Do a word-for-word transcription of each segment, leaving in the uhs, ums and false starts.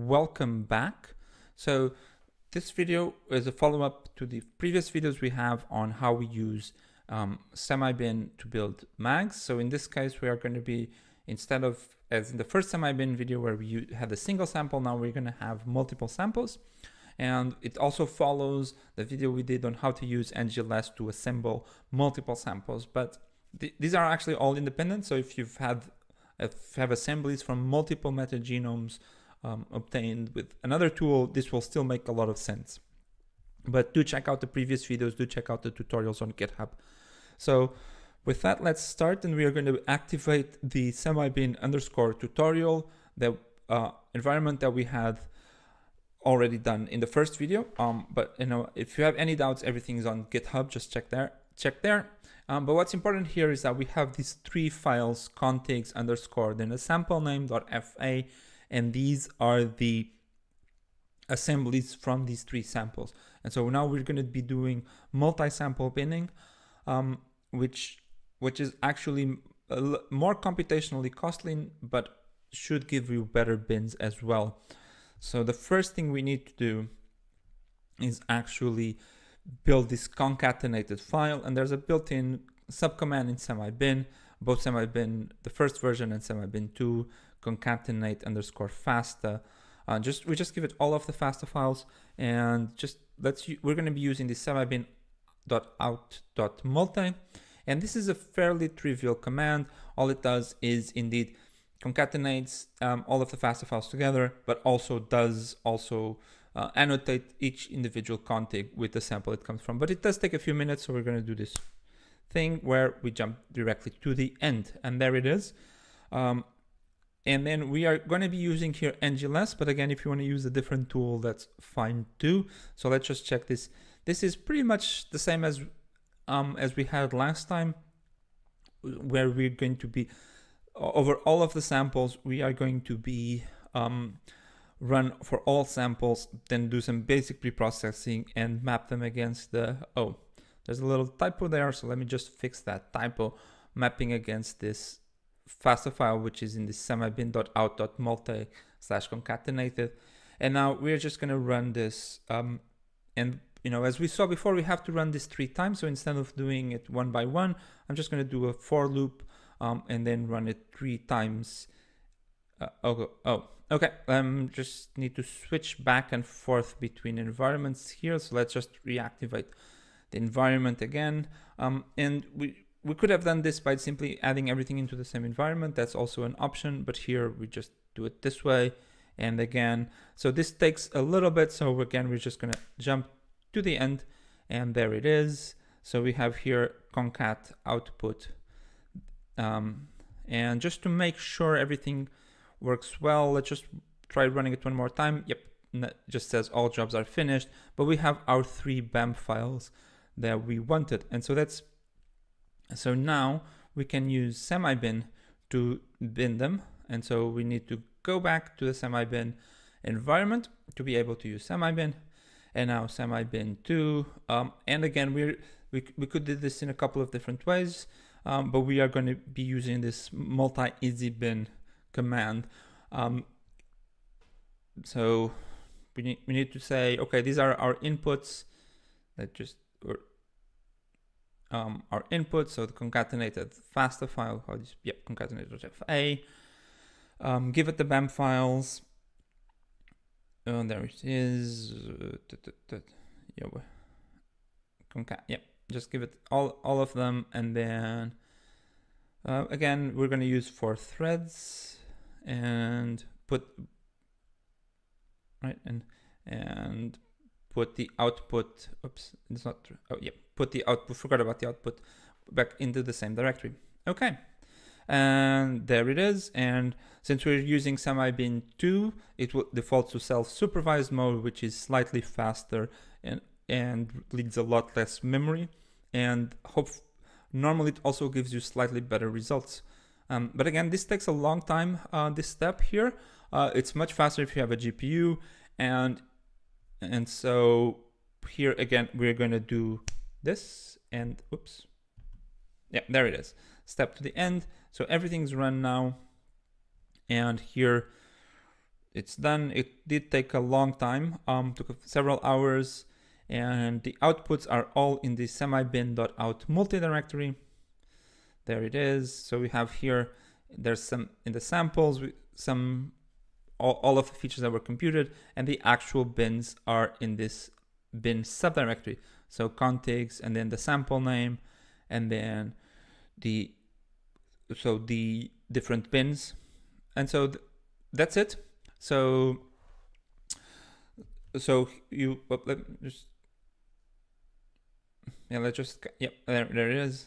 Welcome back. So this video is a follow-up to the previous videos we have on how we use um, SemiBin to build M A Gs. So in this case, we are going to be, instead of as in the first SemiBin video where we had a single sample, now we're going to have multiple samples. And it also follows the video we did on how to use NGLess to assemble multiple samples. But th these are actually all independent. So if you've had if you have assemblies from multiple metagenomes um, obtained with another tool, this will still make a lot of sense. But do check out the previous videos. Do check out the tutorials on GitHub. So with that, let's start, and we are going to activate the SemiBin underscore tutorial, the uh, environment that we had already done in the first video. Um, but you know, if you have any doubts, everything's on GitHub. Just check there. Check there. Um, but what's important here is that we have these three files: contigs underscore, then a sample name dot fa, and these are the assemblies from these three samples. And so now we're going to be doing multi-sample binning, um, which which is actually more computationally costly, but should give you better bins as well. So the first thing we need to do is actually build this concatenated file, and there's a built-in subcommand in SemiBin, both SemiBin, the first version, and SemiBin two, concatenate underscore FASTA. Uh, just we just give it all of the FASTA files, and just let's we're going to be using the SemiBin dot out dot multi, and this is a fairly trivial command. All it does is indeed concatenates um, all of the FASTA files together, but also does also uh, annotate each individual config with the sample it comes from. But it does take a few minutes, so we're going to do this thing where we jump directly to the end, and there it is. Um, and then we are going to be using here NGLess, but again, if you want to use a different tool, that's fine too. So let's just check this. This is pretty much the same as um, as we had last time, where we're going to be over all of the samples, we are going to be um, run for all samples, then do some basic pre-processing and map them against the, oh, there's a little typo there. So let me just fix that typo, mapping against this FASTA file, which is in the semibin.out.multi slash concatenated. And now we're just going to run this. Um, and, you know, as we saw before, we have to run this three times. So instead of doing it one by one, I'm just going to do a for loop. Um, and then run it three times. Uh, oh, oh, okay. Um, just need to switch back and forth between environments here. So let's just reactivate the environment again. Um, and we we could have done this by simply adding everything into the same environment. That's also an option. But here we just do it this way. And again, so this takes a little bit. So again, we're just gonna jump to the end, and there it is. So we have here concat output. Um, and just to make sure everything works well, let's just try running it one more time. Yep, it just says all jobs are finished, but we have our three B A M files that we wanted. And so that's, so now we can use SemiBin to bin them. And so we need to go back to the SemiBin environment to be able to use SemiBin, and now SemiBin two. Um, and again, we're, we, we could do this in a couple of different ways. Um, but we are going to be using this multi-easy bin command. Um, so we need, we need to say, okay, these are our inputs that just or, um, our inputs. So the concatenated FASTA file, how do you, yeah, concatenated F A, um, give it the B A M files. Oh, there it is. Yeah, concat, yeah. Just give it all, all of them, and then uh, again, we're going to use for threads and put right and and put the output. Oops, it's not. Oh yeah, put the output. Forgot about the output. Back into the same directory. Okay, and there it is. And since we're using SemiBin two, it will default to self-supervised mode, which is slightly faster and. and leads a lot less memory, and hope normally it also gives you slightly better results. Um, but again, this takes a long time, uh, this step here. Uh, it's much faster if you have a G P U, and and so here again, we're gonna do this, and oops, yeah, there it is, step to the end. So everything's run now, and here It's done. It did take a long time, um, took several hours, and the outputs are all in the semibin.out multi-directory. There it is. So we have here, there's some in the samples, some all, all of the features that were computed, and the actual bins are in this bin subdirectory. So contigs, and then the sample name, and then the, so the different bins. And so th that's it. So, so you, well, let me just, yeah, let's just, yep, there, there it is.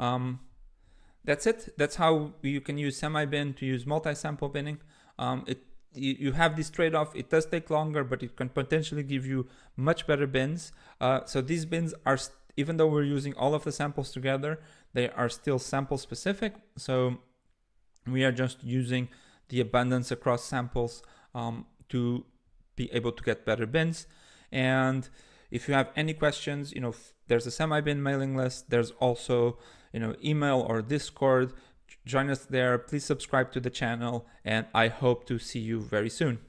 Um, that's it. That's how you can use SemiBin to use multi-sample binning. Um, it, you, you have this trade-off. It does take longer, but it can potentially give you much better bins. Uh, so these bins are, even though we're using all of the samples together, they are still sample specific. So we are just using the abundance across samples um, to be able to get better bins. And if you have any questions, you know, there's a SemiBin mailing list. There's also, you know, email or Discord. Join us there. Please subscribe to the channel, and I hope to see you very soon.